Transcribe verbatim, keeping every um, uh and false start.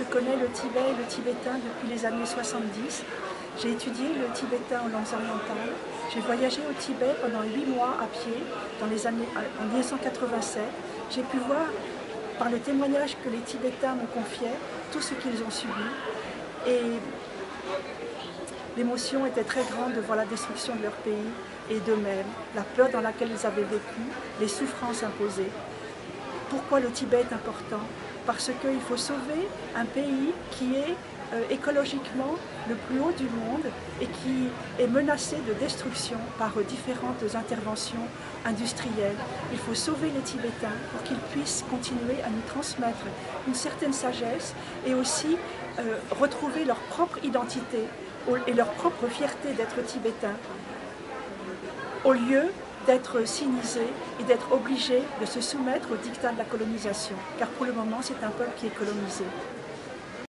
Je connais le Tibet et le Tibétain depuis les années soixante-dix. J'ai étudié le tibétain en langues orientales. J'ai voyagé au Tibet pendant huit mois à pied dans les années, en mille neuf cent quatre-vingt-sept. J'ai pu voir, par les témoignages que les Tibétains me confiaient, tout ce qu'ils ont subi. Et l'émotion était très grande devant la destruction de leur pays et d'eux-mêmes, la peur dans laquelle ils avaient vécu, les souffrances imposées. Pourquoi le Tibet est important? Parce qu'il faut sauver un pays qui est euh, écologiquement le plus haut du monde et qui est menacé de destruction par euh, différentes interventions industrielles. Il faut sauver les Tibétains pour qu'ils puissent continuer à nous transmettre une certaine sagesse et aussi euh, retrouver leur propre identité et leur propre fierté d'être Tibétains, au lieu d'être cynisé et d'être obligé de se soumettre au dictat de la colonisation, car pour le moment c'est un peuple qui est colonisé.